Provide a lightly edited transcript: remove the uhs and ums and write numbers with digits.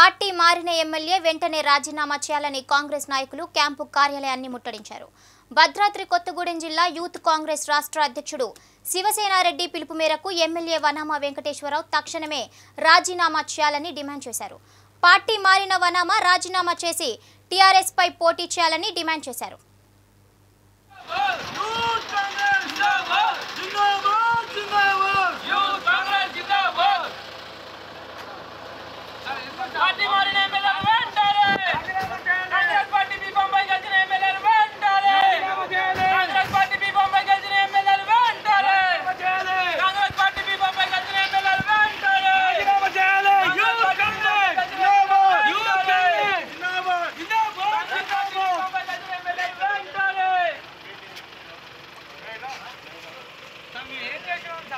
Party మారిన MLA వెంటనే రాజీనామా చేయాలని కాంగ్రెస్ నాయకులు క్యాంపు కార్యాలయాన్ని ముట్టడించారు. భద్రాద్రి కొత్తగూడెం జిల్లా యూత్ కాంగ్రెస్ రాష్ట్ర అధ్యక్షుడు శివసేనారెడ్డి పిలుపు మేరకు ఎమ్మెల్యే వనామ వెంకటేశ్వరరావు తక్షణమే రాజీనామా చేయాలని డిమాండ్ చేశారు. పార్టీ మారిన వనామ రాజీనామా చేసి టీఆర్ఎస్ పై పోటీ చేయాలని డిమాండ్ చేశారు.